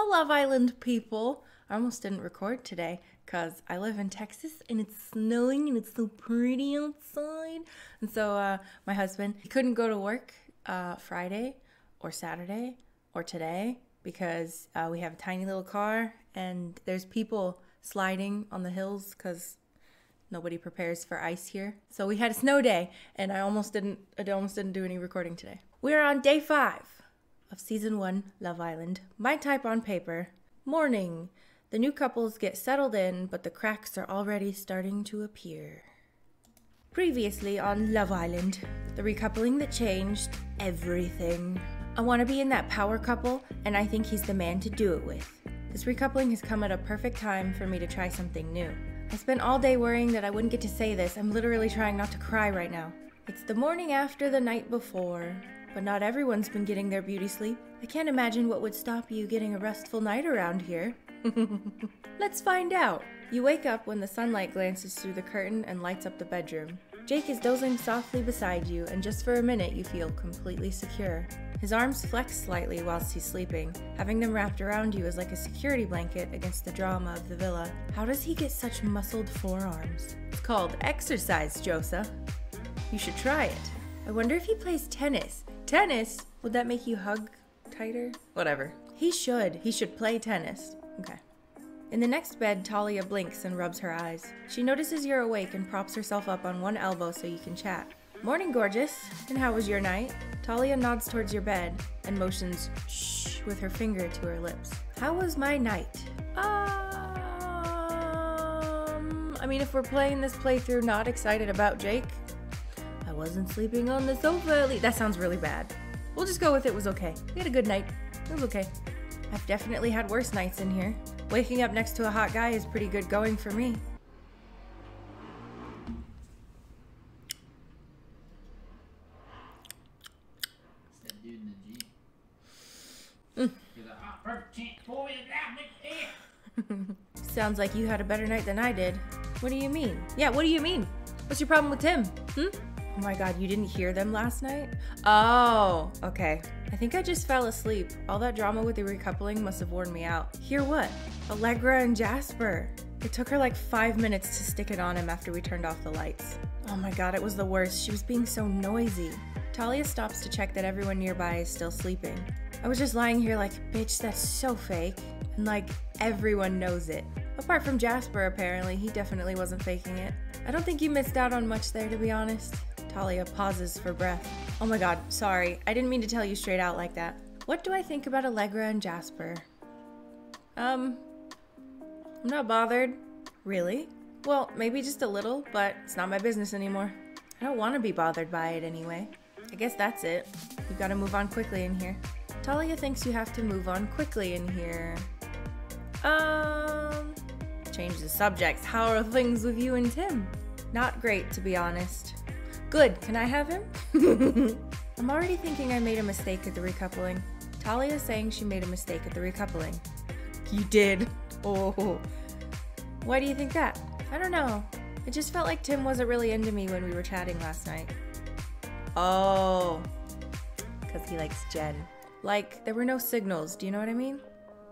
Hello, Love Island people. I almost didn't record today because I live in Texas and it's snowing and it's so pretty outside. And so my husband, he couldn't go to work Friday or Saturday or today because we have a tiny little car and there's people sliding on the hills because nobody prepares for ice here. So we had a snow day and I almost didn't do any recording today. We're on day 5 of season 1 Love Island. My type on paper. Morning. The new couples get settled in, but the cracks are already starting to appear. Previously on Love Island, the recoupling that changed everything. I want to be in that power couple, and I think he's the man to do it with. This recoupling has come at a perfect time for me to try something new. I spent all day worrying that I wouldn't get to say this. I'm literally trying not to cry right now. It's the morning after the night before, but not everyone's been getting their beauty sleep. I can't imagine what would stop you getting a restful night around here. Let's find out. You wake up when the sunlight glances through the curtain and lights up the bedroom. Jake is dozing softly beside you, and just for a minute you feel completely secure. His arms flex slightly whilst he's sleeping. Having them wrapped around you is like a security blanket against the drama of the villa. How does he get such muscled forearms? It's called exercise, Josa. You should try it. I wonder if he plays tennis. Tennis? Would that make you hug tighter? Whatever. He should play tennis. Okay. In the next bed, Talia blinks and rubs her eyes. She notices you're awake and props herself up on one elbow so you can chat. Morning, gorgeous. And how was your night? Talia nods towards your bed and motions shh with her finger to her lips. How was my night? I mean, if we're playing this playthrough not excited about Jake, I wasn't sleeping on the sofa at least. That sounds really bad. We'll just go with it was okay. We had a good night. It was okay. I've definitely had worse nights in here. Waking up next to a hot guy is pretty good going for me. That dude in the Jeep. Sounds like you had a better night than I did. What do you mean? Yeah, what do you mean? What's your problem with him? Oh my god, you didn't hear them last night? Oh, okay. I think I just fell asleep. All that drama with the recoupling must have worn me out. Hear what? Allegra and Jasper. It took her like 5 minutes to stick it on him after we turned off the lights. Oh my god, it was the worst. She was being so noisy. Talia stops to check that everyone nearby is still sleeping. I was just lying here like, bitch, that's so fake. And like, everyone knows it. Apart from Jasper, apparently. He definitely wasn't faking it. I don't think you missed out on much there, to be honest. Talia pauses for breath. Oh my god, sorry. I didn't mean to tell you straight out like that. What do I think about Allegra and Jasper? I'm not bothered. Really? Well, maybe just a little, but it's not my business anymore. I don't want to be bothered by it anyway. I guess that's it. You've got to move on quickly in here. Talia thinks you have to move on quickly in here. Change the subjects. How are things with you and Tim? Not great, to be honest. Good, can I have him? I'm already thinking I made a mistake at the recoupling. Talia's saying she made a mistake at the recoupling. You did. Oh. Why do you think that? I don't know. It just felt like Tim wasn't really into me when we were chatting last night. Oh. Because he likes Jen. Like, there were no signals, do you know what I mean?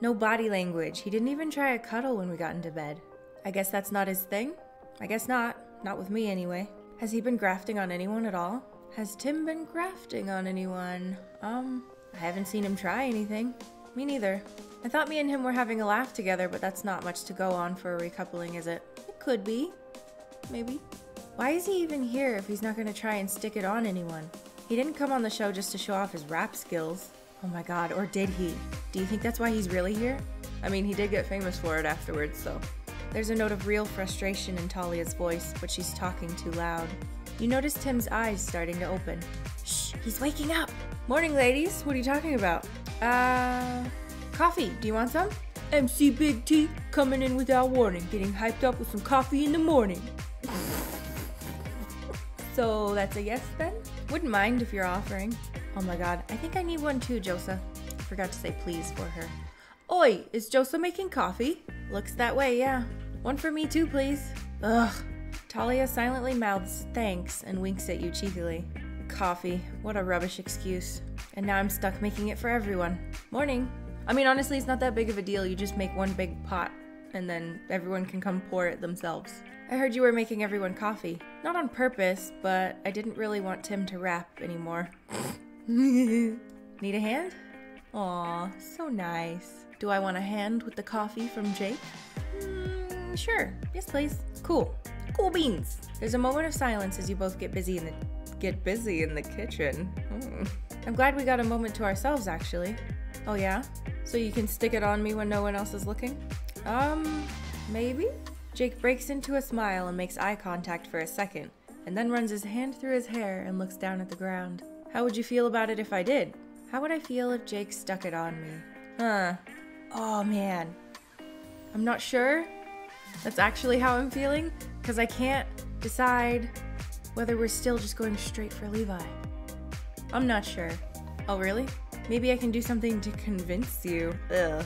No body language. He didn't even try a cuddle when we got into bed. I guess that's not his thing? I guess not. Not with me, anyway. Has he been grafting on anyone at all? Has Tim been grafting on anyone? I haven't seen him try anything. Me neither. I thought me and him were having a laugh together, but that's not much to go on for a recoupling, is it? It could be. Maybe. Why is he even here if he's not going to try and stick it on anyone? He didn't come on the show just to show off his rap skills. Oh my god, or did he? Do you think that's why he's really here? I mean, he did get famous for it afterwards, so... There's a note of real frustration in Talia's voice, but she's talking too loud. You notice Tim's eyes starting to open. Shh, he's waking up! Morning, ladies. What are you talking about? Coffee. Do you want some? MC Big T coming in without warning, getting hyped up with some coffee in the morning. So that's a yes, then? Wouldn't mind if you're offering. Oh my god, I think I need one too, Josa. I forgot to say please for her. Oi, is Josa making coffee? Looks that way, yeah. One for me too, please. Ugh. Talia silently mouths thanks and winks at you cheekily. Coffee. What a rubbish excuse. And now I'm stuck making it for everyone. Morning. I mean, honestly, it's not that big of a deal. You just make one big pot, and then everyone can come pour it themselves. I heard you were making everyone coffee. Not on purpose, but I didn't really want Tim to rap anymore. Need a hand? Aw, so nice. Do I want a hand with the coffee from Jake? Sure. Yes, please. Cool. Cool beans. There's a moment of silence as you both get busy in the kitchen. I'm glad we got a moment to ourselves, actually. Oh yeah? So you can stick it on me when no one else is looking? Maybe? Jake breaks into a smile and makes eye contact for a second, and then runs his hand through his hair and looks down at the ground. How would you feel about it if I did? How would I feel if Jake stuck it on me? Huh. Oh man. I'm not sure. That's actually how I'm feeling, because I can't decide whether we're still just going straight for Levi. I'm not sure. Oh, really? Maybe I can do something to convince you. Ugh.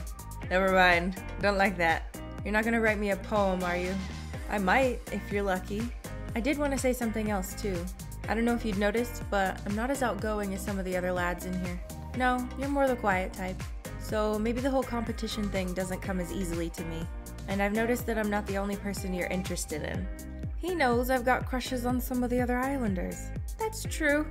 Never mind. Don't like that. You're not gonna write me a poem, are you? I might, if you're lucky. I did want to say something else, too. I don't know if you'd noticed, but I'm not as outgoing as some of the other lads in here. No, you're more the quiet type. So maybe the whole competition thing doesn't come as easily to me. And I've noticed that I'm not the only person you're interested in. He knows I've got crushes on some of the other Islanders. That's true.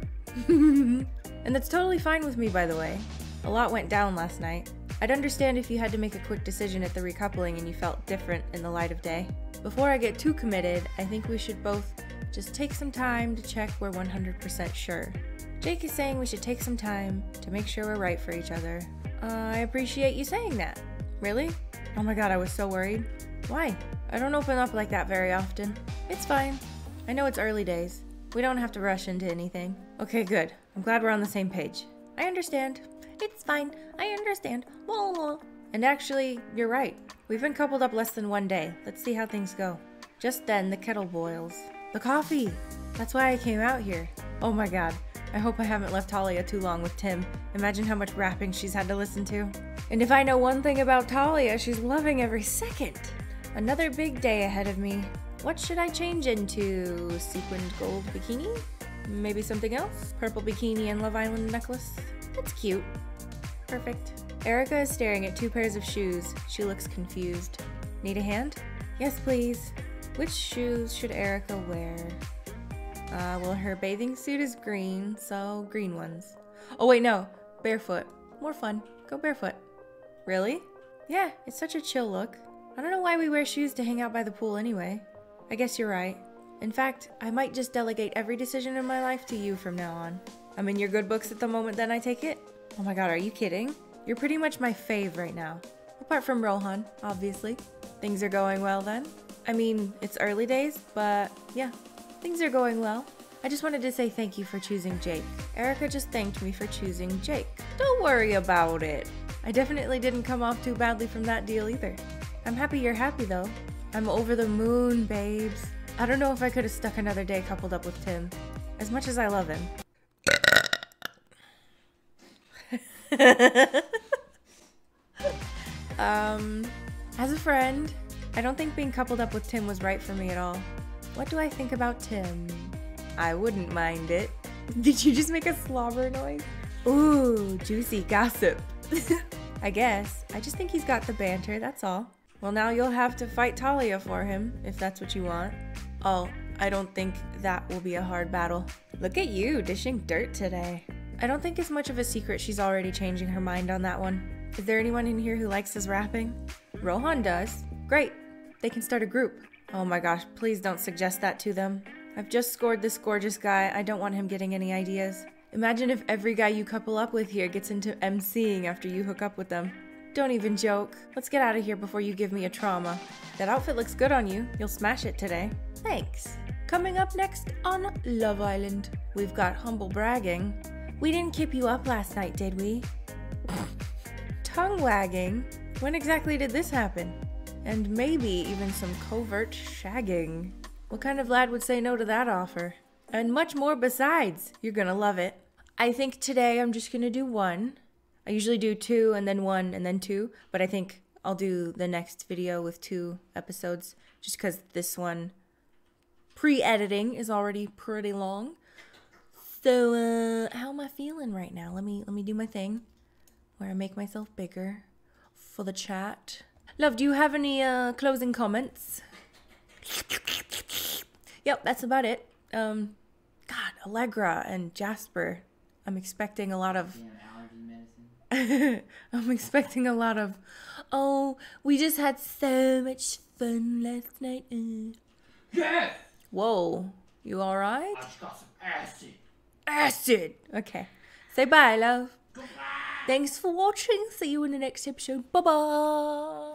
And that's totally fine with me, by the way. A lot went down last night. I'd understand if you had to make a quick decision at the recoupling and you felt different in the light of day. Before I get too committed, I think we should both just take some time to check we're 100% sure. Jake is saying we should take some time to make sure we're right for each other. I appreciate you saying that. Really? Oh my god, I was so worried. Why? I don't open up like that very often. It's fine. I know it's early days. We don't have to rush into anything. Okay, good. I'm glad we're on the same page. I understand. It's fine. I understand. Blah, blah. And actually, you're right. We've been coupled up less than one day. Let's see how things go. Just then, the kettle boils. The coffee! That's why I came out here. Oh my god. I hope I haven't left Talia too long with Tim. Imagine how much rapping she's had to listen to. And if I know one thing about Talia, she's loving every second. Another big day ahead of me. What should I change into? Sequined gold bikini? Maybe something else? Purple bikini and Love Island necklace? That's cute. Perfect. Erica is staring at two pairs of shoes. She looks confused. Need a hand? Yes, please. Which shoes should Erica wear? Well, her bathing suit is green, so green ones. Oh wait, no. Barefoot. More fun. Go barefoot. Really? Yeah, it's such a chill look. I don't know why we wear shoes to hang out by the pool anyway. I guess you're right. In fact, I might just delegate every decision in my life to you from now on. I'm in your good books at the moment then, I take it? Oh my god, are you kidding? You're pretty much my fave right now. Apart from Rohan, obviously. Things are going well then? I mean, it's early days, but yeah, things are going well. I just wanted to say thank you for choosing Jake. Erica just thanked me for choosing Jake. Don't worry about it. I definitely didn't come off too badly from that deal either. I'm happy you're happy though. I'm over the moon, babes. I don't know if I could have stuck another day coupled up with Tim. As much as I love him. As a friend, I don't think being coupled up with Tim was right for me at all. What do I think about Tim? I wouldn't mind it. Did you just make a slobber noise? Ooh, juicy gossip. I guess. I just think he's got the banter, that's all. Well, now you'll have to fight Talia for him, if that's what you want. Oh, I don't think that will be a hard battle. Look at you, dishing dirt today. I don't think it's much of a secret she's already changing her mind on that one. Is there anyone in here who likes his rapping? Rohan does. Great. They can start a group. Oh my gosh, please don't suggest that to them. I've just scored this gorgeous guy. I don't want him getting any ideas. Imagine if every guy you couple up with here gets into MCing after you hook up with them. Don't even joke. Let's get out of here before you give me a trauma. That outfit looks good on you. You'll smash it today. Thanks. Coming up next on Love Island, we've got humble bragging. We didn't keep you up last night, did we? Tongue wagging. When exactly did this happen? And maybe even some covert shagging. What kind of lad would say no to that offer? And much more besides. You're gonna love it. I think today I'm just gonna do one. I usually do two and then one and then two, but I think I'll do the next video with 2 episodes just because this one pre-editing is already pretty long. So how am I feeling right now? Let me do my thing where I make myself bigger. for the chat. Love, do you have any closing comments? Yep, that's about it. God, Allegra and Jasper. I'm expecting a lot of... I'm expecting a lot of, oh, we just had so much fun last night. Yes! Whoa, you alright? I just got some acid. Acid! Okay. Say bye, love. Goodbye. Thanks for watching. See you in the next episode. Bye-bye.